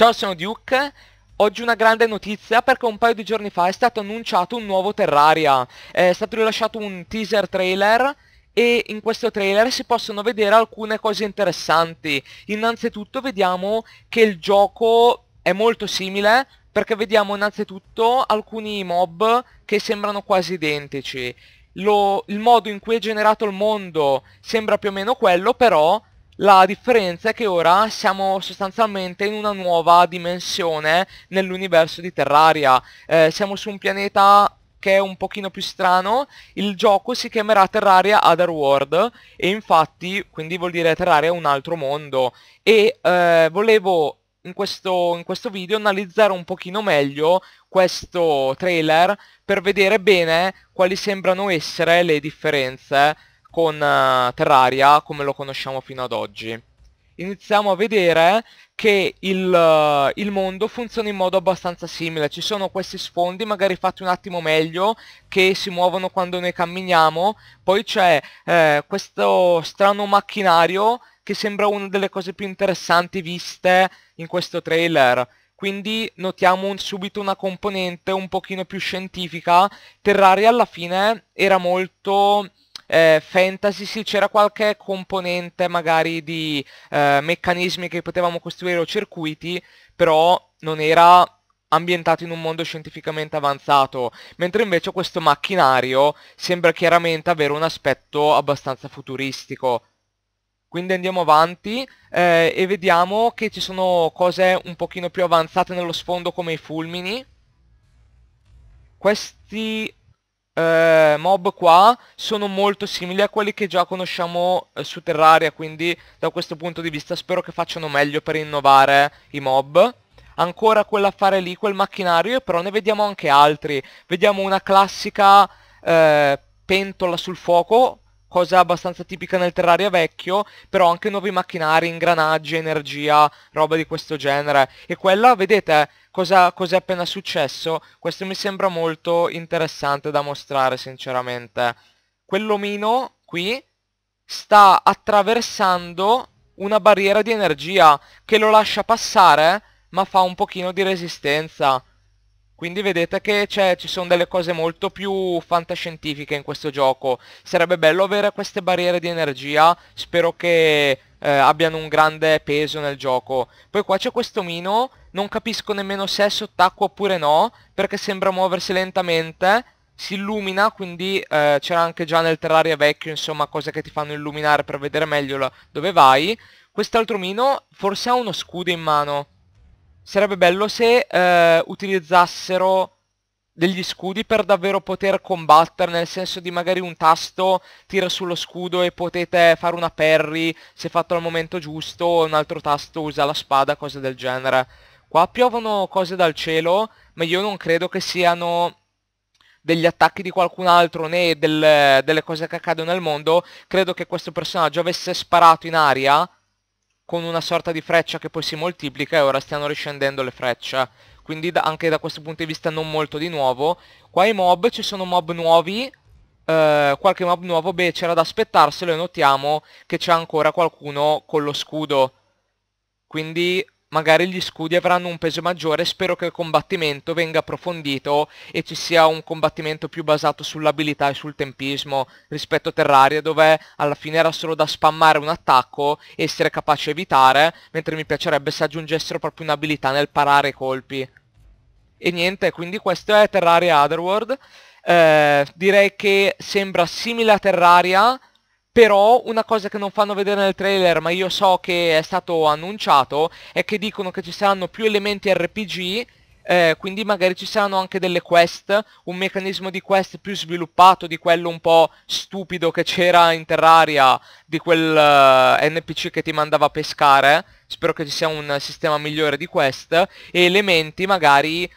Ciao, sono Duke. Oggi una grande notizia, perché un paio di giorni fa è stato annunciato un nuovo Terraria. È stato rilasciato un teaser trailer e in questo trailer si possono vedere alcune cose interessanti. Innanzitutto vediamo che il gioco è molto simile, perché vediamo innanzitutto alcuni mob che sembrano quasi identici. Il modo in cui è generato il mondo sembra più o meno quello, però la differenza è che ora siamo sostanzialmente in una nuova dimensione nell'universo di Terraria. Siamo su un pianeta che è un pochino più strano. Il gioco si chiamerà Terraria Other World, e infatti quindi vuol dire Terraria un altro mondo. E volevo in questo video analizzare un pochino meglio questo trailer per vedere bene quali sembrano essere le differenze con Terraria come lo conosciamo fino ad oggi. Iniziamo a vedere che il mondo funziona in modo abbastanza simile. Ci sono questi sfondi magari fatti un attimo meglio, che si muovono quando noi camminiamo. Poi c'è questo strano macchinario che sembra una delle cose più interessanti viste in questo trailer. Quindi notiamo subito una componente un pochino più scientifica. Terraria alla fine era molto fantasy, sì, c'era qualche componente magari di meccanismi che potevamo costruire o circuiti, però non era ambientato in un mondo scientificamente avanzato, mentre invece questo macchinario sembra chiaramente avere un aspetto abbastanza futuristico. Quindi andiamo avanti e vediamo che ci sono cose un pochino più avanzate nello sfondo, come i fulmini. Questi mob qua sono molto simili a quelli che già conosciamo su Terraria, quindi da questo punto di vista spero che facciano meglio per innovare i mob. Ancora quell'affare lì, quel macchinario, però ne vediamo anche altri. Vediamo una classica pentola sul fuoco, cosa abbastanza tipica nel Terraria vecchio, però anche nuovi macchinari, ingranaggi, energia, roba di questo genere. E quella, vedete cosa è appena successo? Questo mi sembra molto interessante da mostrare sinceramente. Quell'omino qui sta attraversando una barriera di energia che lo lascia passare, ma fa un pochino di resistenza. Quindi vedete che ci sono delle cose molto più fantascientifiche in questo gioco. Sarebbe bello avere queste barriere di energia, spero che abbiano un grande peso nel gioco. Poi qua c'è questo omino, non capisco nemmeno se è sott'acqua oppure no, perché sembra muoversi lentamente. Si illumina, quindi c'era anche già nel Terraria vecchio, insomma, cose che ti fanno illuminare per vedere meglio dove vai. Quest'altro omino forse ha uno scudo in mano. Sarebbe bello se utilizzassero degli scudi per davvero poter combattere, nel senso di magari un tasto tira sullo scudo e potete fare una parry se fatto al momento giusto, o un altro tasto usa la spada, cose del genere. Qua piovono cose dal cielo, ma io non credo che siano degli attacchi di qualcun altro, né delle cose che accadono nel mondo. Credo che questo personaggio avesse sparato in aria con una sorta di freccia che poi si moltiplica, e ora stiano riscendendo le frecce. Quindi anche da questo punto di vista non molto di nuovo. Qua i mob, ci sono mob nuovi, qualche mob nuovo, beh, c'era da aspettarselo, e notiamo che c'è ancora qualcuno con lo scudo. Quindi magari gli scudi avranno un peso maggiore. Spero che il combattimento venga approfondito e ci sia un combattimento più basato sull'abilità e sul tempismo rispetto a Terraria, dove alla fine era solo da spammare un attacco e essere capace di evitare, mentre mi piacerebbe se aggiungessero proprio un'abilità nel parare i colpi. E niente, quindi questo è Terraria Other World. Direi che sembra simile a Terraria. Però una cosa che non fanno vedere nel trailer, ma io so che è stato annunciato, è che dicono che ci saranno più elementi RPG, quindi magari ci saranno anche delle quest, un meccanismo di quest più sviluppato di quello un po' stupido che c'era in Terraria, di quel NPC che ti mandava a pescare. Spero che ci sia un sistema migliore di quest, e elementi magari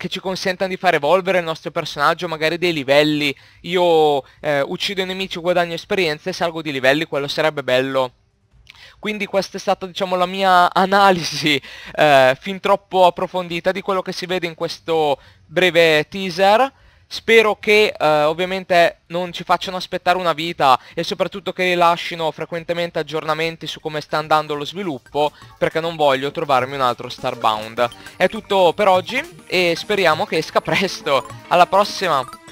che ci consentano di far evolvere il nostro personaggio, magari dei livelli. Io uccido i nemici, guadagno esperienza e salgo di livelli, quello sarebbe bello. Quindi questa è stata, diciamo, la mia analisi fin troppo approfondita di quello che si vede in questo breve teaser. Spero che ovviamente non ci facciano aspettare una vita e soprattutto che rilascino frequentemente aggiornamenti su come sta andando lo sviluppo, perché non voglio trovarmi un altro Starbound. È tutto per oggi e speriamo che esca presto. Alla prossima!